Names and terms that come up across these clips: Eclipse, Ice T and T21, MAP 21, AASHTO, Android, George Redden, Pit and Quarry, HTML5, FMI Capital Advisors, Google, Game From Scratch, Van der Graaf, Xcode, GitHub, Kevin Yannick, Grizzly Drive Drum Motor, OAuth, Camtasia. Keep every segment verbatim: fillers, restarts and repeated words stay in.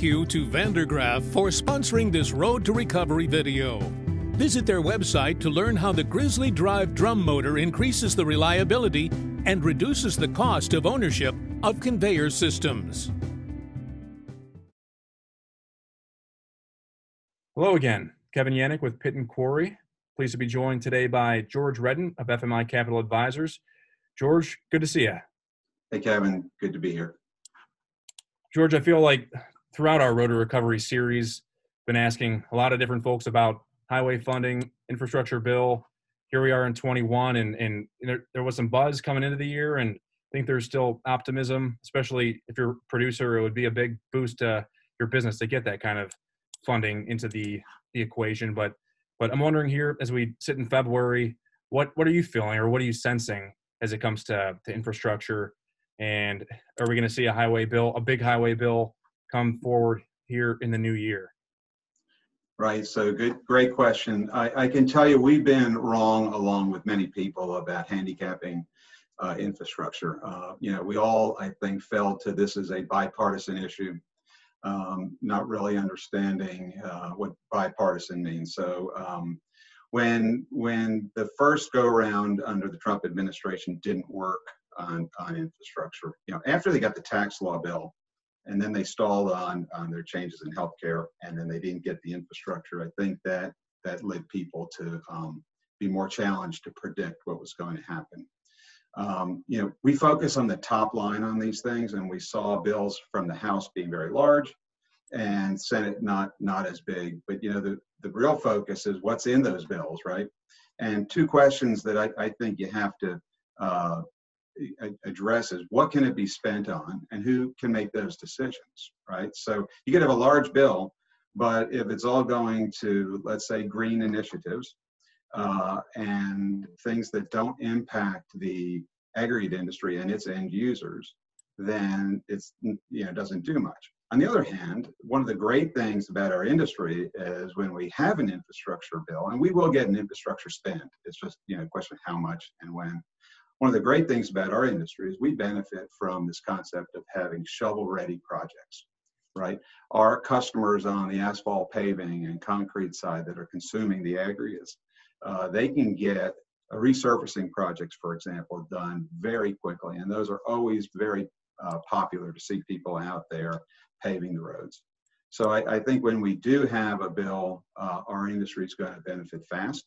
Thank you to Van der Graaf for sponsoring this Road to Recovery video. Visit their website to learn how the Grizzly Drive Drum Motor increases the reliability and reduces the cost of ownership of conveyor systems. Hello again, Kevin Yannick with Pitt and Quarry. Pleased to be joined today by George Redden of F M I Capital Advisors. George, good to see you. Hey Kevin, good to be here. George, I feel like throughout our Road to Recovery series, been asking a lot of different folks about highway funding, infrastructure bill. Here we are in twenty-one, and, and there, there was some buzz coming into the year, and I think there's still optimism, especially if you're a producer. It would be a big boost to your business to get that kind of funding into the, the equation. But, but I'm wondering here, as we sit in February, what, what are you feeling, or what are you sensing as it comes to, to infrastructure? And are we going to see a highway bill, a big highway bill, come forward here in the new year? Right. So good, great question. I, I can tell you we've been wrong along with many people about handicapping uh, infrastructure. Uh, you know, we all, I think, fell to this as a bipartisan issue, um, not really understanding uh, what bipartisan means. So um, when, when the first go round under the Trump administration didn't work, On, on infrastructure, you know, after they got the tax law bill, and then they stalled on on their changes in healthcare, and then they didn't get the infrastructure. I think that that led people to um, be more challenged to predict what was going to happen. Um, you know, we focus on the top line on these things, and we saw bills from the House being very large, and Senate not not as big. But you know, the the real focus is what's in those bills, right? And two questions that I, I think you have to uh, addresses: what can it be spent on, and who can make those decisions, right? So you could have a large bill, but if it's all going to, let's say, green initiatives uh, and things that don't impact the aggregate industry and its end users, then it's, you know, doesn't do much. On the other hand, one of the great things about our industry is when we have an infrastructure bill, and we will get an infrastructure spend. It's just, you know, a question of how much and when. One of the great things about our industry is we benefit from this concept of having shovel-ready projects, right? Our customers on the asphalt paving and concrete side that are consuming the aggregates, uh, they can get resurfacing projects, for example, done very quickly. And those are always very uh, popular to see people out there paving the roads. So I, I think when we do have a bill, uh, our industry is going to benefit fast.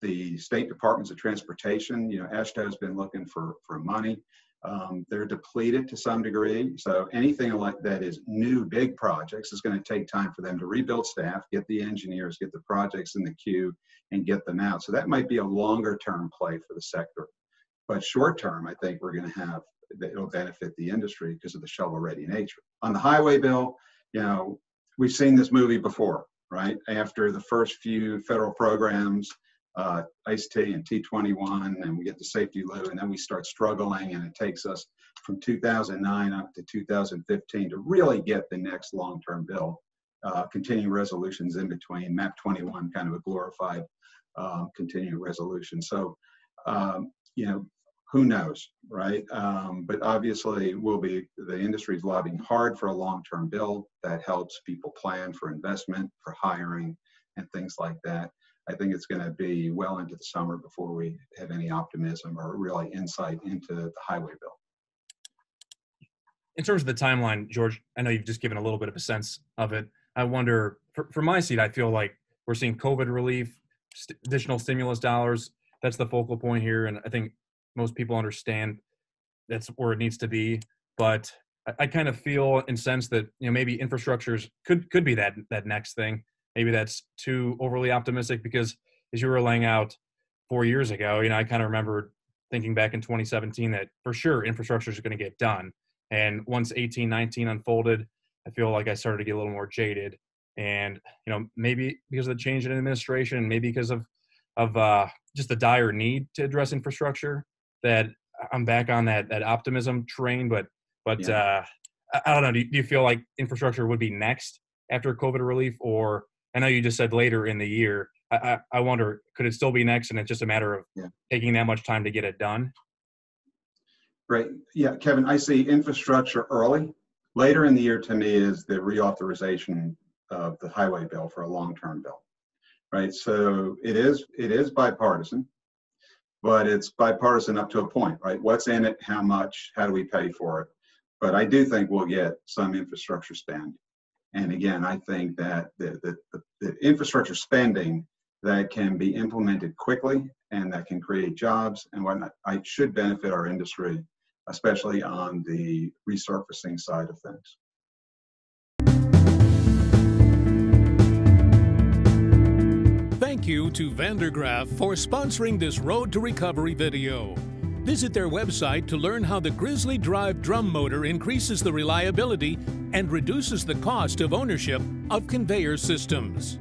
The state departments of transportation, you know, AASHTO has been looking for, for money. Um, they're depleted to some degree. So anything like that is new big projects is going to take time for them to rebuild staff, get the engineers, get the projects in the queue, and get them out. So that might be a longer term play for the sector. But short term, I think we're going to have, it'll benefit the industry because of the shovel ready nature. On the highway bill, you know, we've seen this movie before, right? After the first few federal programs, Uh, Ice T and T twenty-one, and we get the safety load, and then we start struggling, and it takes us from two thousand nine up to two thousand fifteen to really get the next long-term bill. Uh, continuing resolutions in between, MAP twenty-one, kind of a glorified um, continuing resolution. So, um, you know, who knows, right? Um, but obviously, we'll be the industry's lobbying hard for a long-term bill that helps people plan for investment, for hiring, and things like that. I think it's going to be well into the summer before we have any optimism or really insight into the highway bill. In terms of the timeline, George, I know you've just given a little bit of a sense of it. I wonder, for, for my seat, I feel like we're seeing COVID relief, st additional stimulus dollars. That's the focal point here. And I think most people understand that's where it needs to be. But I, I kind of feel and sense that, you know, maybe infrastructures could, could be that, that next thing. Maybe that's too overly optimistic, because as you were laying out four years ago, you know, I kind of remember thinking back in twenty seventeen that for sure infrastructure is going to get done. And once eighteen, nineteen unfolded, I feel like I started to get a little more jaded. And, you know, maybe because of the change in administration, maybe because of, of uh, just the dire need to address infrastructure, that I'm back on that, that optimism train. But, but yeah. uh, I don't know, do you, do you feel like infrastructure would be next after COVID relief? Or I know you just said later in the year. I, I, I wonder, could it still be next, and it's just a matter of yeah. taking that much time to get it done? Right. Yeah, Kevin, I see infrastructure early. Later in the year, to me, is the reauthorization of the highway bill for a long-term bill, right? So it is it is bipartisan, but it's bipartisan up to a point, right? What's in it? How much? How do we pay for it? But I do think we'll get some infrastructure spend. And again, I think that the, the, the, the infrastructure spending that can be implemented quickly and that can create jobs and whatnot, I should benefit our industry, especially on the resurfacing side of things. Thank you to Van der Graaf for sponsoring this Road to Recovery video. Visit their website to learn how the Grizzly Drive Drum Motor increases the reliability and reduces the cost of ownership of conveyor systems.